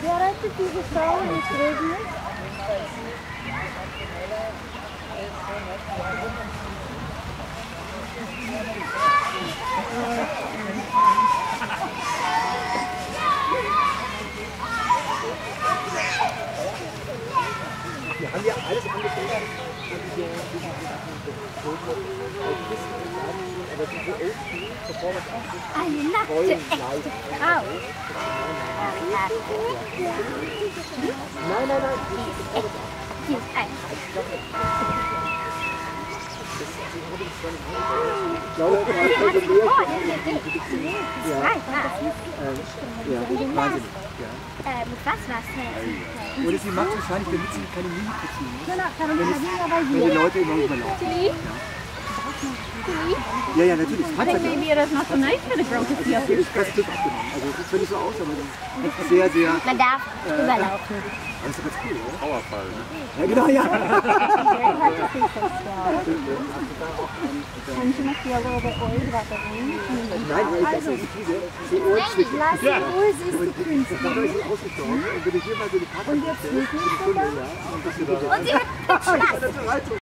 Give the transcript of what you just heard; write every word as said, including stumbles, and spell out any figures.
Wer rettet diese Frau ins Regnen? Wir haben ja alles angestellt, aber diese Elfen, bevor wir es Nein, nein, nein, die ist ein. Ich glaube, das ist ein Ja, ja. Mit was war's denn? Oder sie macht wahrscheinlich, damit sie keine Mimik beziehen. Wenn die Leute immer überlaufen. Ja, ja, natürlich. Ich denke, maybe it is not so nice for the girl to see. Also, es ist völlig so aus, aber es ist sehr, sehr... Man darf äh, überlaufen. Das ist doch ganz cool, oder? Trauerfall, ne? Ja, genau, ja. Nein, ich lasse nicht diese. Die Ohren schwitzen. Nein, ich lasse die Ohren schwitzen. Dabei ist sie ausgestorben. Und wenn ich hier mal so eine Karte... Und jetzt schwitzen. Und sie hat...